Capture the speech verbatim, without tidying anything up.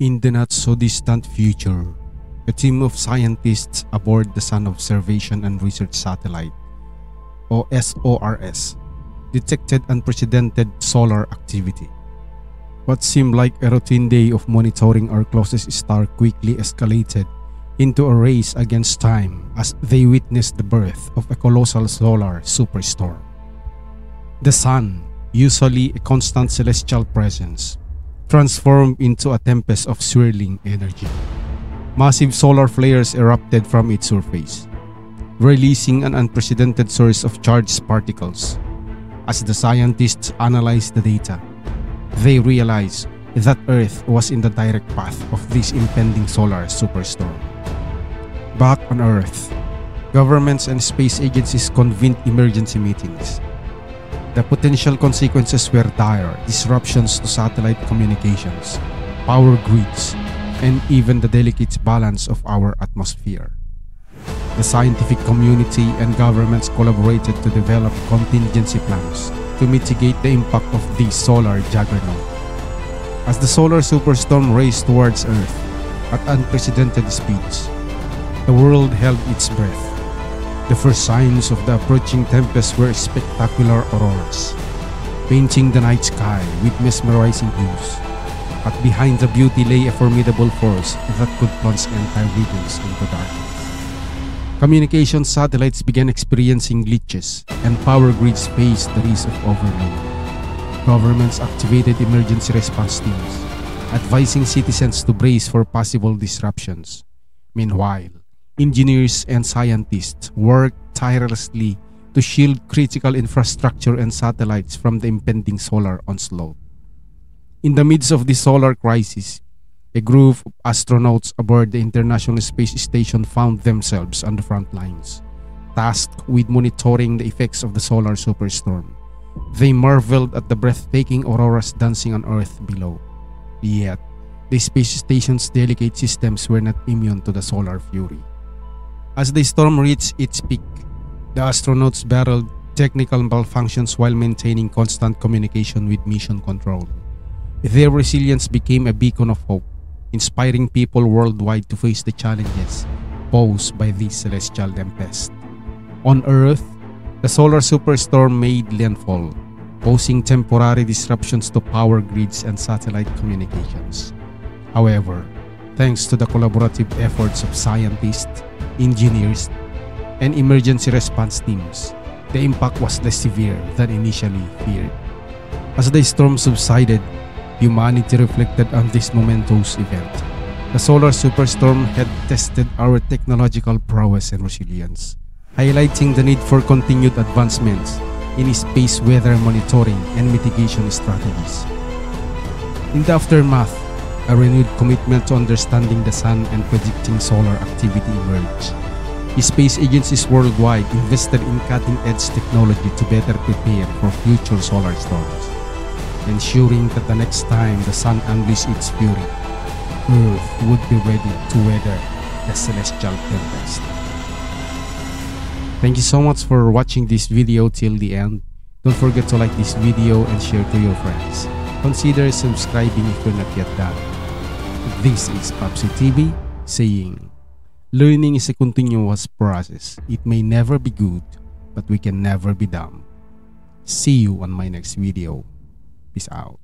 In the not-so-distant future, a team of scientists aboard the Sun Observation and Research Satellite, o S O R S, detected unprecedented solar activity. What seemed like a routine day of monitoring our closest star quickly escalated into a race against time as they witnessed the birth of a colossal solar superstorm. The Sun, usually a constant celestial presence, transformed into a tempest of swirling energy. Massive solar flares erupted from its surface, releasing an unprecedented source of charged particles. As the scientists analyzed the data, they realized that Earth was in the direct path of this impending solar superstorm. Back on Earth, governments and space agencies convened emergency meetings. The potential consequences were dire: disruptions to satellite communications, power grids, and even the delicate balance of our atmosphere. The scientific community and governments collaborated to develop contingency plans to mitigate the impact of the solar juggernaut. As the solar superstorm raced towards Earth at unprecedented speeds, the world held its breath. The first signs of the approaching tempest were spectacular auroras, painting the night sky with mesmerizing hues. But behind the beauty lay a formidable force that could plunge entire regions into darkness. Communication satellites began experiencing glitches, and power grids faced the risk of overload. Governments activated emergency response teams, advising citizens to brace for possible disruptions. Meanwhile, engineers and scientists worked tirelessly to shield critical infrastructure and satellites from the impending solar onslaught. In the midst of the solar crisis, a group of astronauts aboard the International Space Station found themselves on the front lines, tasked with monitoring the effects of the solar superstorm. They marveled at the breathtaking auroras dancing on Earth below. Yet, the space station's delicate systems were not immune to the solar fury. As the storm reached its peak, the astronauts battled technical malfunctions while maintaining constant communication with mission control. Their resilience became a beacon of hope, inspiring people worldwide to face the challenges posed by this celestial tempest. On Earth, the solar superstorm made landfall, posing temporary disruptions to power grids and satellite communications. However, thanks to the collaborative efforts of scientists, engineers, and emergency response teams, the impact was less severe than initially feared. As the storm subsided, humanity reflected on this momentous event. The solar superstorm had tested our technological prowess and resilience, highlighting the need for continued advancements in space weather monitoring and mitigation strategies. In the aftermath, a renewed commitment to understanding the Sun and predicting solar activity emerged. Space agencies worldwide invested in cutting-edge technology to better prepare for future solar storms, ensuring that the next time the Sun unleashed its fury, Earth would be ready to weather the celestial tempest. Thank you so much for watching this video till the end. Don't forget to like this video and share to your friends. Consider subscribing if you're not yet done. This is PAPSEE T V saying, learning is a continuous process. It may never be good, but we can never be dumb. See you on my next video. Peace out.